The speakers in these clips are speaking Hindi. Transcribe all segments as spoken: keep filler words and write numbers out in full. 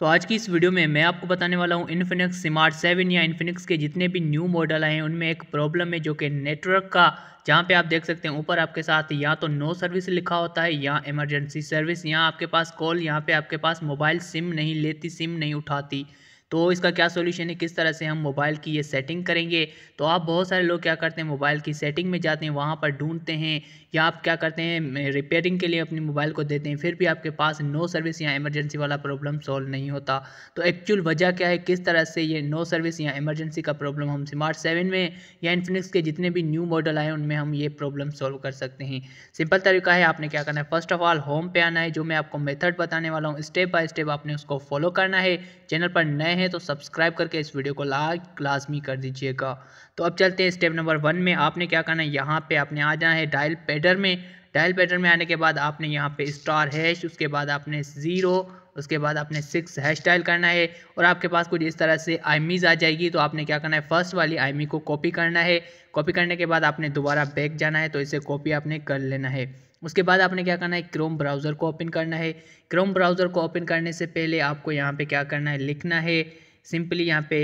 तो आज की इस वीडियो में मैं आपको बताने वाला हूं इन्फिनिक्स स्मार्ट सेवन या इन्फिनिक्स के जितने भी न्यू मॉडल आए हैं उनमें एक प्रॉब्लम है जो कि नेटवर्क का, जहां पे आप देख सकते हैं ऊपर आपके साथ या तो नो सर्विस लिखा होता है या इमरजेंसी सर्विस, या आपके पास कॉल, यहां पे आपके पास मोबाइल सिम नहीं लेती, सिम नहीं उठाती। तो इसका क्या सोल्यूशन है, किस तरह से हम मोबाइल की ये सेटिंग करेंगे। तो आप बहुत सारे लोग क्या करते हैं, मोबाइल की सेटिंग में जाते हैं, वहाँ पर ढूंढते हैं, या आप क्या करते हैं रिपेयरिंग के लिए अपने मोबाइल को देते हैं, फिर भी आपके पास नो सर्विस या इमरजेंसी वाला प्रॉब्लम सॉल्व नहीं होता। तो एक्चुअल वजह क्या है, किस तरह से ये नो सर्विस या इमरजेंसी का प्रॉब्लम हम स्मार्ट सेवन में या इन्फिनिक्स के जितने भी न्यू मॉडल आए उनमें हम ये प्रॉब्लम सॉल्व कर सकते हैं। सिंपल तरीका है, आपने क्या करना है, फर्स्ट ऑफ ऑल होम पे आना है। जो मैं आपको मेथड बताने वाला हूँ स्टेप बाय स्टेप आपने उसको फॉलो करना है। चैनल पर नए तो सब्सक्राइब करके इस वीडियो को लाइक लाजमी कर दीजिएगा। तो अब चलते हैं स्टेप नंबर वन में। आपने क्या करना है, यहाँ पे आपने आ जाना है डायल पैडर में। डायल पैडर में आने के बाद आपने यहाँ पे स्टार हैश, उसके बाद आपने जीरो, उसके बाद आपने सिक्स हैश डायल करना है और आपके पास कुछ इस तरह से आईमीज आ जाएगी। तो आपने क्या करना है, फर्स्ट वाली आईमी को कॉपी करना है। कॉपी करने के बाद आपने दोबारा बैक जाना है, तो इसे कॉपी आपने कर लेना है। उसके बाद आपने क्या करना है, क्रोम ब्राउज़र को ओपन करना है। क्रोम ब्राउज़र को ओपन करने से पहले आपको यहाँ पे क्या करना है, लिखना है सिंपली यहाँ पे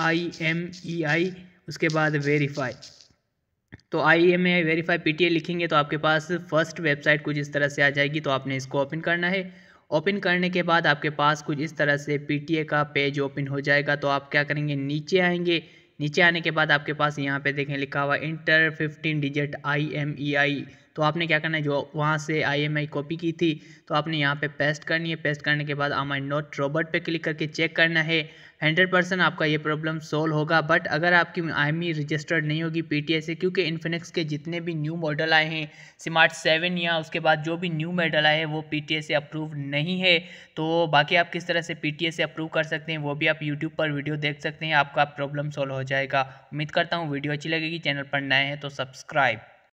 आई एम ई आई, उसके बाद वेरीफाई। तो I M E I verify P T I लिखेंगे तो आपके पास फर्स्ट वेबसाइट कुछ इस तरह से आ जाएगी। तो आपने इसको ओपन करना है। ओपन करने के बाद आपके पास कुछ इस तरह से पी टी आई का पेज ओपन हो जाएगा। तो आप क्या करेंगे, नीचे आएंगे। नीचे आने के बाद आपके पास यहाँ पे देखें लिखा हुआ enter fifteen digit I M E I. तो आपने क्या करना है, जो वहाँ से आई एम आई कॉपी की थी तो आपने यहाँ पे पेस्ट करनी है। पेस्ट करने के बाद आम आई नॉट रोबोट पे क्लिक करके चेक करना है। हंड्रेड परसेंट आपका ये प्रॉब्लम सोल्व होगा। बट अगर आपकी आईमी रजिस्टर्ड नहीं होगी पीटीआई से, क्योंकि इन्फिनिक्स के जितने भी न्यू मॉडल आए हैं स्मार्ट सेवन या उसके बाद जो भी न्यू मॉडल आए हैं वो पीटीआई से अप्रूव नहीं है। तो बाकी आप किस तरह से पीटीआई से अप्रूव कर सकते हैं वो भी आप यूट्यूब पर वीडियो देख सकते हैं, आपका प्रॉब्लम सोल्व हो जाएगा। उम्मीद करता हूँ वीडियो अच्छी लगेगी। चैनल पर नए हैं तो सब्सक्राइब।